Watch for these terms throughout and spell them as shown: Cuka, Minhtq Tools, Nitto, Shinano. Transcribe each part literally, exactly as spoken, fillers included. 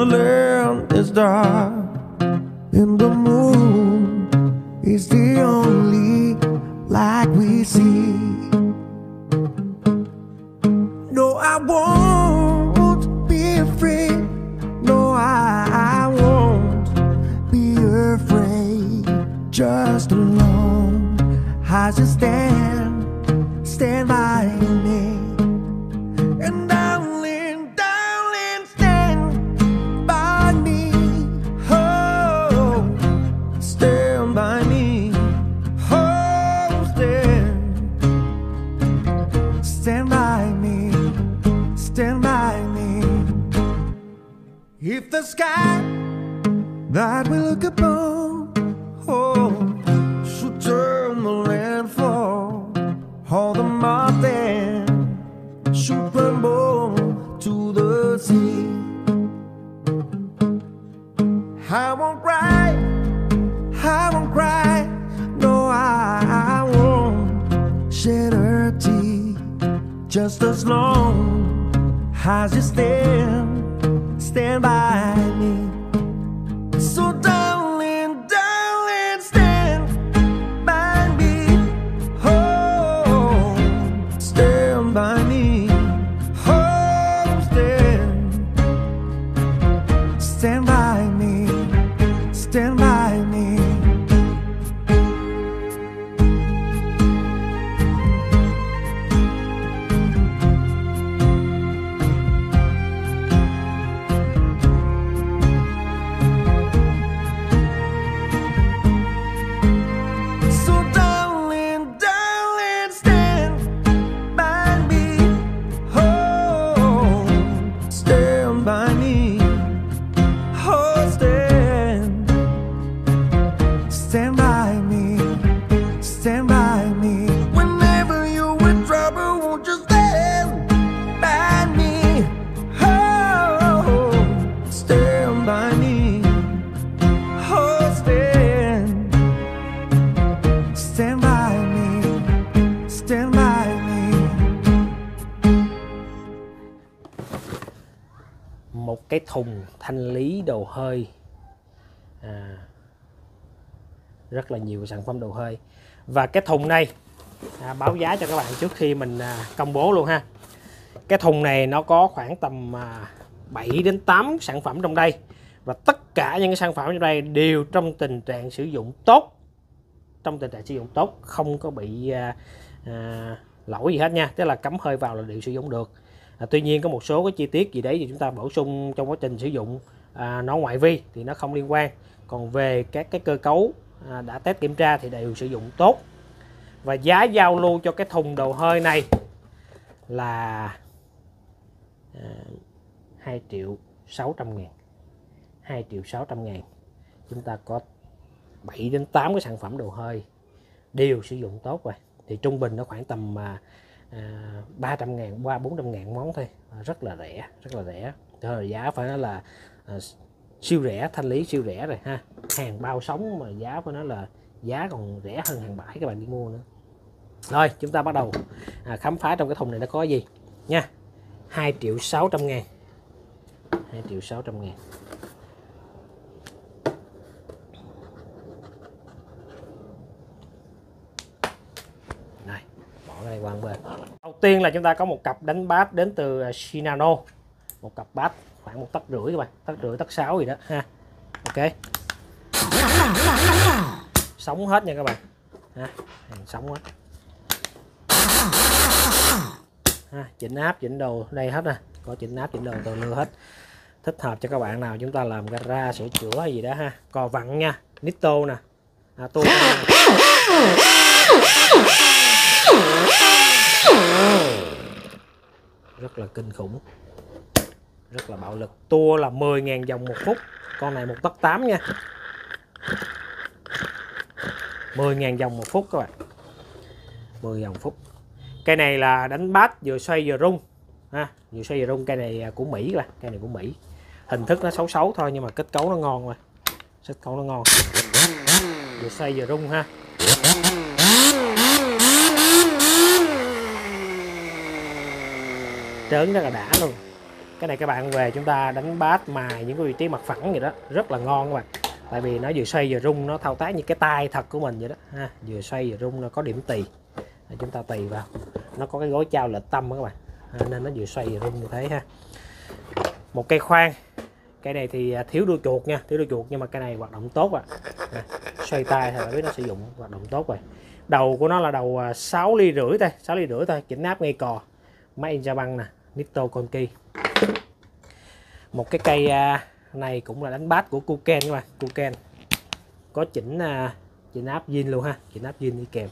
and the land is dark, and the moon is the only light we see. No, I won't be afraid. No, I, I won't be afraid. Just alone, I just stand, stand by me. And darling, darling, stand by me. Oh, stand by me. Oh, stand, stand by me, stand by me. If the sky that we look upon, oh, should turn the landfall, all the mountains should crumble to the sea. I won't cry, I won't cry. No, I, I won't shed a tear. Just as long as you stand, stand by me. So darling, darling, stand by me. Oh, stand by me. Stand by me, stand by me. So darling, darling, stand by me. Oh, stand by me. Stand by me, stand by me. Whenever you're in trouble, won't you stand by me? Oh, stand by me. Oh, stand, stand by me, stand by me. Một cái thùng thanh lý đồ hơi. À, rất là nhiều sản phẩm đồ hơi. Và cái thùng này à, báo giá cho các bạn trước khi mình à, công bố luôn ha. Cái thùng này nó có khoảng tầm à, bảy đến tám sản phẩm trong đây. Và tất cả những cái sản phẩm trong đây đều trong tình trạng sử dụng tốt. Trong tình trạng sử dụng tốt, không có bị à, à, lỗi gì hết nha. Tức là cắm hơi vào là đều sử dụng được. à, Tuy nhiên có một số cái chi tiết gì đấy thì chúng ta bổ sung trong quá trình sử dụng, à, nó ngoại vi thì nó không liên quan. Còn về các cái cơ cấu à, đã test kiểm tra thì đều sử dụng tốt. Và giá giao lưu cho cái thùng đồ hơi này là à, hai triệu sáu trăm ngàn. Hai triệu sáu trăm ngàn. Chúng ta có bảy đến tám cái sản phẩm đồ hơi đều sử dụng tốt rồi. Thì trung bình nó khoảng tầm à, ba trăm ngàn qua bốn trăm ngàn món thôi. à, Rất là rẻ, rất là rẻ. Thời giá phải nói là à, siêu rẻ, thanh lý siêu rẻ rồi ha. Hàng bao sóng mà giá của nó là giá còn rẻ hơn hàng bãi các bạn đi mua nữa. Rồi chúng ta bắt đầu à, khám phá trong cái thùng này nó có gì nha. Hai triệu sáu trăm ngàn. Hai triệu sáu trăm ngàn. Này, bỏ cái này qua một bên. Đầu tiên là chúng ta có một cặp đánh bát đến từ Shinano. Một cặp bát khoảng một tấc rưỡi các bạn, tấc rưỡi tấc sáu gì đó ha. Ok, sống hết nha các bạn ha, sống hết ha, chỉnh áp chỉnh đồ đây hết nè, có chỉnh áp chỉnh đồ từ lưa hết, thích hợp cho các bạn nào chúng ta làm gara sửa chữa hay gì đó ha. Cò vặn nha, Nitto nè, à, tôi rất là kinh khủng, rất là bạo lực. Tua là mười ngàn vòng một phút. Con này một tấc tám nha. mười ngàn vòng một phút các bạn. mười vòng phút. Cây này là đánh bát vừa xoay vừa rung ha, vừa xoay vừa rung. Cây này của Mỹ các bạn, cây này của Mỹ. Hình thức nó xấu xấu thôi nhưng mà kết cấu nó ngon mà. Kết cấu nó ngon. Vừa xoay vừa rung ha. Trớn rất là đã luôn. Cái này các bạn về chúng ta đánh bass mài những cái vị trí mặt phẳng vậy đó, rất là ngon các bạn. Tại vì nó vừa xoay vừa rung, nó thao tác như cái tay thật của mình vậy đó ha, vừa xoay vừa rung, nó có điểm tì. Chúng ta tì vào. Nó có cái gối trao lệch tâm đó các bạn. À, nên nó vừa xoay vừa rung như thế ha. Một cây khoan. Cái này thì thiếu đuôi chuột nha, thiếu đuôi chuột nhưng mà cái này hoạt động tốt à. À xoay tay thì biết nó sử dụng hoạt động tốt rồi. Đầu của nó là đầu sáu ly rưỡi thôi, sáu ly rưỡi thôi, chỉnh áp ngay cò. Máy Japan nè, Nitto Konki. Một cái cây này cũng là đánh bass của Cuka các bạn, Cuka. Có chỉnh chỉnh áp zin luôn ha, chỉnh áp zin đi kèm.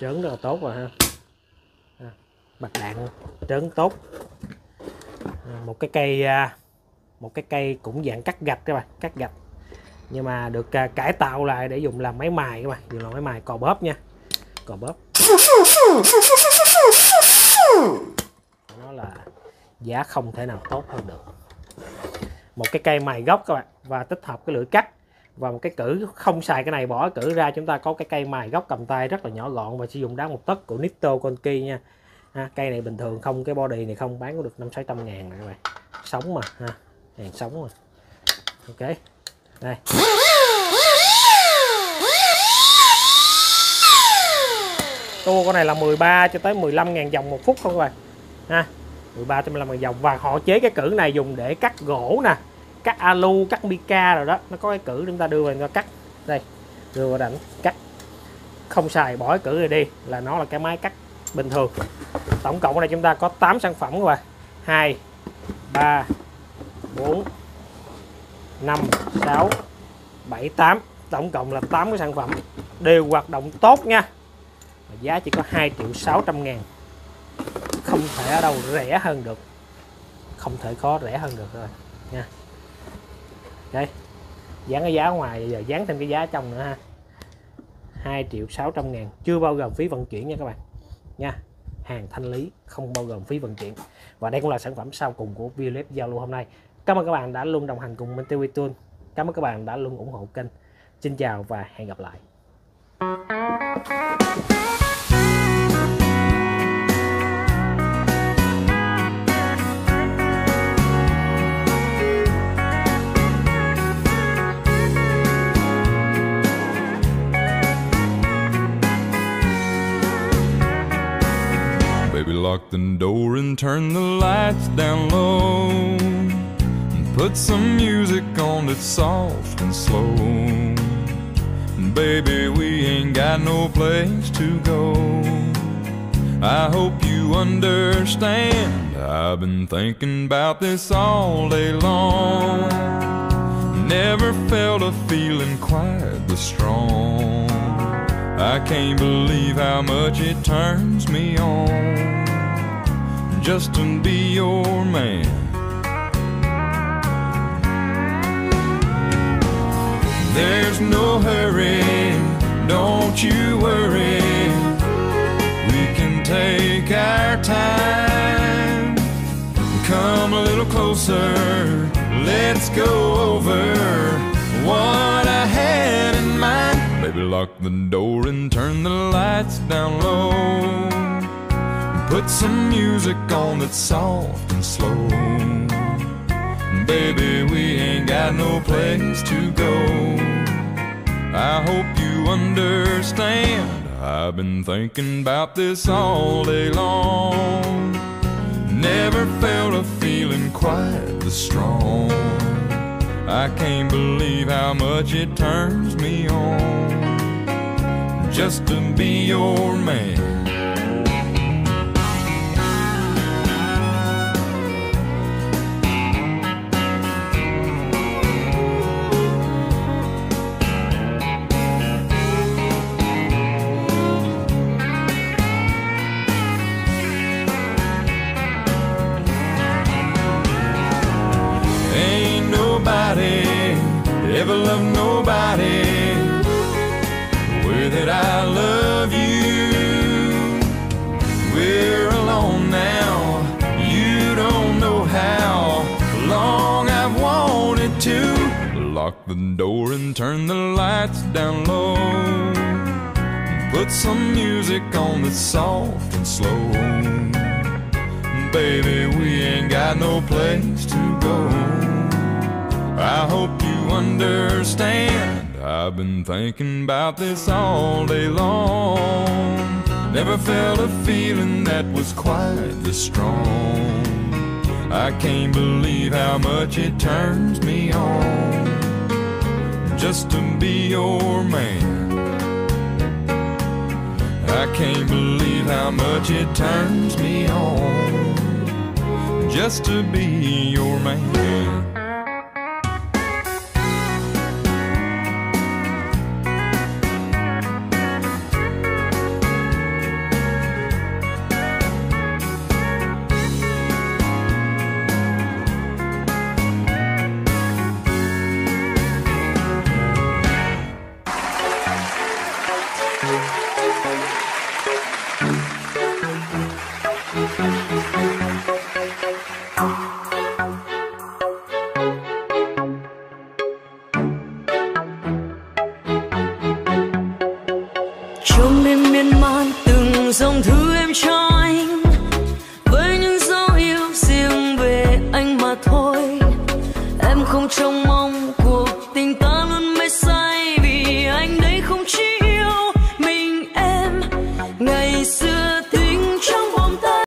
Trớn rất là tốt rồi ha. Bạch đạn trớn tốt. Một cái cây một cái cây cũng dạng cắt gạch các bạn, cắt gạch. Nhưng mà được cải tạo lại để dùng làm máy mài các bạn, dùng làm máy mài cò bóp nha. Cò bóp. Nó là giá không thể nào tốt hơn được. Một cái cây mài góc các bạn, và tích hợp cái lưỡi cắt và một cái cử, không xài cái này bỏ cử ra, chúng ta có cái cây mài góc cầm tay rất là nhỏ gọn và sử dụng đá một tấc của Nitto Konki nha. Ha, cây này bình thường không, cái body này không bán có được năm sáu trăm ngàn này các bạn. Sống mà ha, hàng sống mà. Ok. Đây. Tua con này là mười ba cho tới mười lăm ngàn vòng một phút không các bạn. Ha. mười ba cho mười lăm ngàn vòng, và họ chế cái cử này dùng để cắt gỗ nè, cắt alu, cắt mica rồi đó, nó có cái cử chúng ta đưa vào cắt. Đây, đưa vào đảnh cắt. Không xài bỏ cái cử này đi là nó là cái máy cắt bình thường. Tổng cộng ở đây chúng ta có tám sản phẩm các bạn. hai ba bốn năm sáu bảy tám, tổng cộng là tám cái sản phẩm đều hoạt động tốt nha. Và giá chỉ có hai triệu sáu trăm ngàn. Không thể ở đâu rẻ hơn được. Không thể có rẻ hơn được rồi nha. Đây. Dán cái giá ngoài giờ dán thêm cái giá trong nữa ha. hai triệu sáu trăm ngàn, chưa bao gồm phí vận chuyển nha các bạn. Nha, hàng thanh lý không bao gồm phí vận chuyển. Và đây cũng là sản phẩm sau cùng của video giao lưu hôm nay. Cảm ơn các bạn đã luôn đồng hành cùng Minhtq Tools. Cảm ơn các bạn đã luôn ủng hộ kênh. Xin chào và hẹn gặp lại. Lock the door and turn the lights down low, and put some music on that's soft and slow. And baby, we ain't got no place to go. I hope you understand. I've been thinking about this all day long. Never felt a feeling quite this strong. I can't believe how much it turns me on just to be your man. There's no hurry, don't you worry. We can take our time. Come a little closer, let's go over what I had in mind. Baby, lock the door and turn the lights down low. Put some music on that's soft and slow. Baby, we ain't got no place to go. I hope you understand. I've been thinking about this all day long. Never felt a feeling quite this strong. I can't believe how much it turns me on just to be your man. Never love nobody the way that I love you. We're alone now, you don't know how long I've wanted to. Lock the door and turn the lights down low. Put some music on that's soft and slow. Baby, we ain't got no place to go. I hope you understand. I've been thinking about this all day long. Never felt a feeling that was quite this strong. I can't believe how much it turns me on just to be your man. I can't believe how much it turns me on just to be your man. We'll be right back.